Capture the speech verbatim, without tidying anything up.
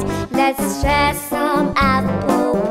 right. Let's share some apple